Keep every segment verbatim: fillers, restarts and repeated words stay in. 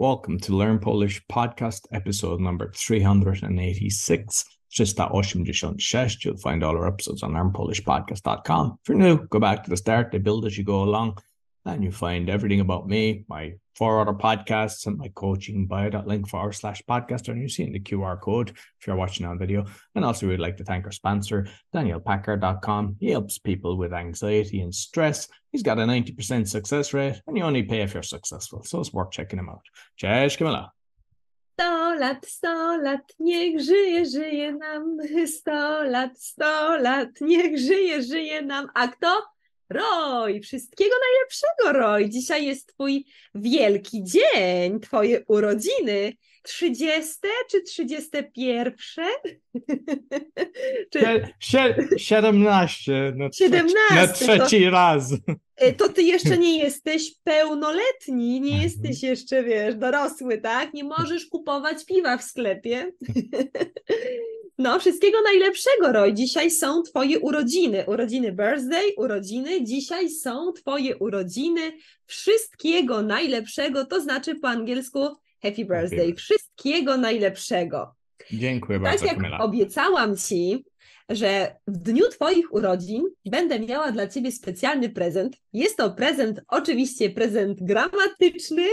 Welcome to Learn Polish Podcast, episode number three eighty-six. three eighty-six. You'll find all our episodes on learn polish podcast dot com. If you're new, go back to the start. They build as you go along, and you find everything about me, my four other podcasts, and my coaching, bio.link forward slash podcast. And you're seeing the Q R code if you're watching on video. And also, we'd like to thank our sponsor, Daniel Packard dot com. He helps people with anxiety and stress. He's got a ninety percent success rate, and you only pay if you're successful. So it's worth checking him out. Cześć, Kamila. Sto lat, sto lat, niech żyje, żyje nam. Sto lat, sto lat, niech żyje, żyje nam. A kto? Roy! Wszystkiego najlepszego, Roy! Dzisiaj jest twój wielki dzień, twoje urodziny. Trzydzieste czy trzydzieste pierwsze? Siedemnaście. Na trzeci to, raz. To ty jeszcze nie jesteś pełnoletni, nie jesteś jeszcze, wiesz, dorosły, tak? Nie możesz kupować piwa w sklepie. No, wszystkiego najlepszego, Roy. Dzisiaj są twoje urodziny. Urodziny birthday, urodziny. Dzisiaj są twoje urodziny. Wszystkiego najlepszego, to znaczy po angielsku happy birthday. Happy. Wszystkiego najlepszego. Dziękuję bardzo, Kamila. Tak jak obiecałam ci, że w dniu twoich urodzin będę miała dla ciebie specjalny prezent. Jest to prezent, oczywiście prezent gramatyczny,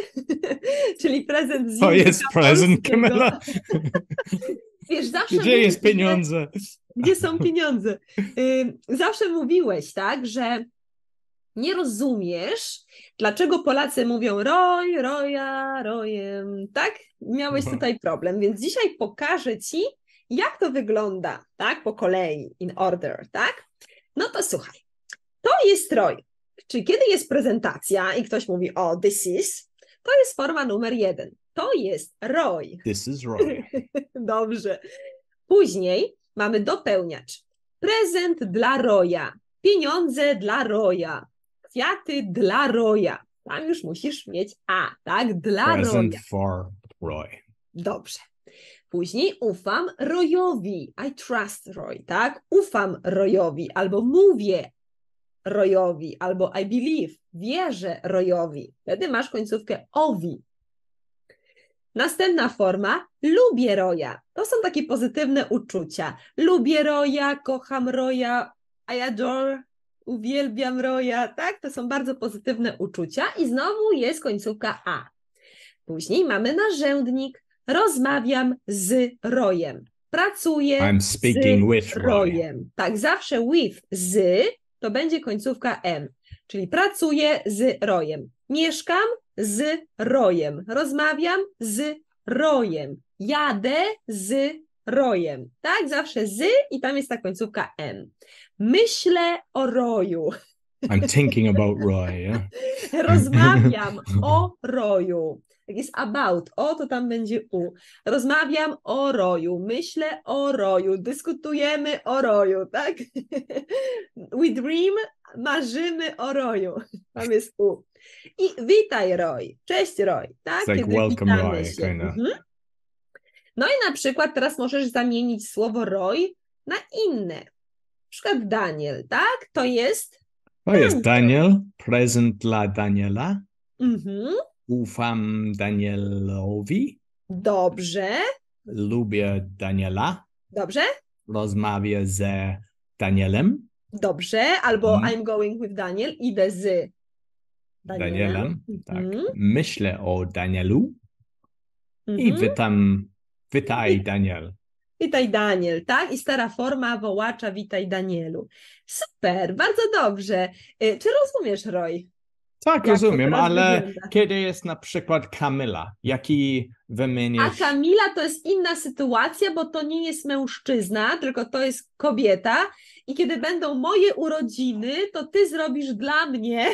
czyli prezent z... To jest prezent, Kamila. Wiesz, zawsze gdzie jest mówiłeś, pieniądze? Gdzie są pieniądze? Zawsze mówiłeś, tak, że nie rozumiesz, dlaczego Polacy mówią roj, roja, rojem, tak? Miałeś tutaj problem, więc dzisiaj pokażę ci, jak to wygląda, tak? Po kolei, in order, tak? No to słuchaj, to jest roj, czyli kiedy jest prezentacja i ktoś mówi, o, this is, to jest forma numer jeden. To jest Roy. This is Roy. Dobrze. Później mamy dopełniacz. Prezent dla Roya. Pieniądze dla Roya. Kwiaty dla Roya. Tam już musisz mieć A, tak? Dla Roya. Present for Roy. Dobrze. Później ufam Royowi. I trust Roy, tak? Ufam Royowi. Albo mówię Royowi. Albo I believe. Wierzę Royowi. Wtedy masz końcówkę owi. Następna forma, lubię Roya. To są takie pozytywne uczucia. Lubię Roya, kocham Roya, I adore, uwielbiam Roya, tak? To są bardzo pozytywne uczucia i znowu jest końcówka A. Później mamy narzędnik, rozmawiam z Royem. Pracuję I'm speaking z with Royem. Roy. Tak, zawsze with, z, to będzie końcówka M, czyli pracuję z Royem. Mieszkam z Royem, rozmawiam z Royem, jadę z Royem, tak? Zawsze z i tam jest ta końcówka M. Myślę o Royu. I'm thinking about Roy, yeah? Rozmawiam o Roju. Jak jest about, o to tam będzie U. Rozmawiam o Roju, myślę o Roju, dyskutujemy o Roju, tak? We dream, marzymy o Roju. Tam jest U. I witaj, Roy. Cześć, Roy. Tak? It's like welcome, Roy. Się. Mhm. No i na przykład teraz możesz zamienić słowo Roy na inne. Na przykład Daniel, tak? To jest... To jest Daniel. Prezent dla Daniela. Mhm. Ufam Danielowi. Dobrze. Lubię Daniela. Dobrze. Rozmawiam z Danielem. Dobrze. Albo mm. I'm going with Daniel. Idę z Danielem. Danielem. Tak. Mm. Myślę o Danielu. Mm-hmm. I witam. Witaj, Daniel. Witaj, Daniel, tak? I stara forma wołacza witaj, Danielu. Super, bardzo dobrze. Czy rozumiesz, Roy? Tak, jak rozumiem, ale wygląda? Kiedy jest na przykład Kamila, jaki wymienisz? A Kamila to jest inna sytuacja, bo to nie jest mężczyzna, tylko to jest kobieta. I kiedy będą moje urodziny, to ty zrobisz dla mnie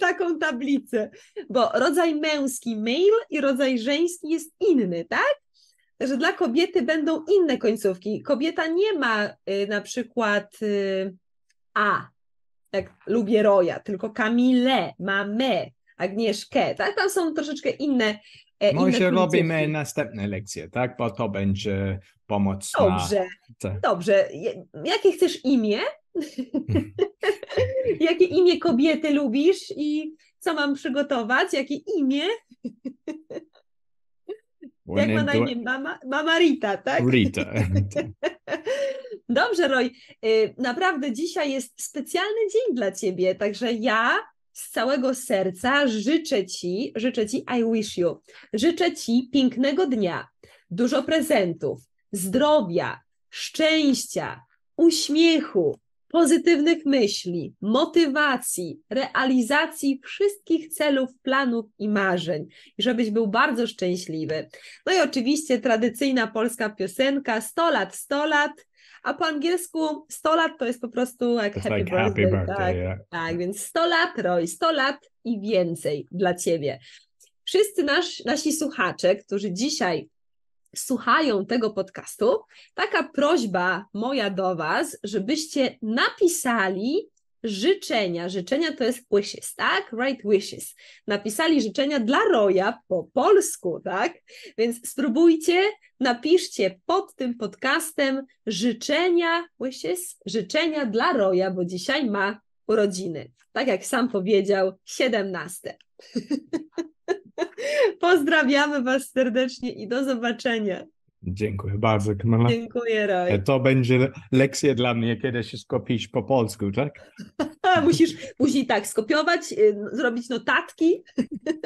taką tablicę, bo rodzaj męski male i rodzaj żeński jest inny, tak? Że dla kobiety będą inne końcówki. Kobieta nie ma y, na przykład y, A, jak lubię Roya, tylko Kamilę, mamę, Agnieszkę, tak? Tam są troszeczkę inne e, Może inne robimy następne lekcje, tak? Bo to będzie pomocna. Dobrze, tak. Dobrze. Jakie chcesz imię? Jakie imię kobiety lubisz i co mam przygotować, jakie imię. Jak ma na imię? Mama, mama Rita, tak? Rita. Dobrze, Roy. Naprawdę dzisiaj jest specjalny dzień dla Ciebie, także ja z całego serca życzę Ci, życzę Ci I wish you, życzę Ci pięknego dnia, dużo prezentów, zdrowia, szczęścia, uśmiechu, pozytywnych myśli, motywacji, realizacji wszystkich celów, planów i marzeń. I żebyś był bardzo szczęśliwy. No i oczywiście tradycyjna polska piosenka sto lat, sto lat, a po angielsku sto lat to jest po prostu jak happy, like birthday, happy birthday. Tak, yeah. Tak, więc sto lat, Roy, sto lat i więcej dla Ciebie. Wszyscy nasz, nasi słuchacze, którzy dzisiaj słuchają tego podcastu, taka prośba moja do Was, żebyście napisali życzenia. Życzenia to jest wishes, tak? Right wishes. Napisali życzenia dla Roya po polsku, tak? Więc spróbujcie, napiszcie pod tym podcastem życzenia, wishes, życzenia dla Roya, bo dzisiaj ma urodziny. Tak jak sam powiedział, siedemnaste. Pozdrawiamy Was serdecznie i do zobaczenia. Dziękuję bardzo, Kamala. Dziękuję, Roy. To będzie lekcja dla mnie, kiedy się skopisz po polsku, tak? Musisz, musisz tak skopiować, zrobić notatki.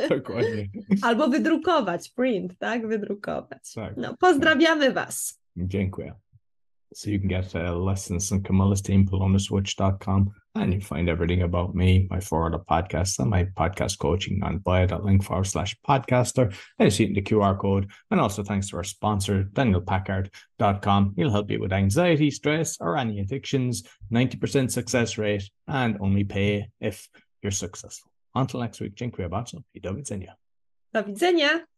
Dokładnie. Albo wydrukować, print, tak? Wydrukować. Tak. No, pozdrawiamy Was. Dziękuję. So you can get uh, lessons on Kamala's team, Polona Switch dot com. And you find everything about me, my four other podcasts, and my podcast coaching on bio.link forward slash podcaster. And it's using the Q R code. And also thanks to our sponsor, Daniel Packard dot com. He'll help you with anxiety, stress, or any addictions. ninety percent success rate, and only pay if you're successful. Until next week, dziękuję bardzo i do widzenia. Do widzenia.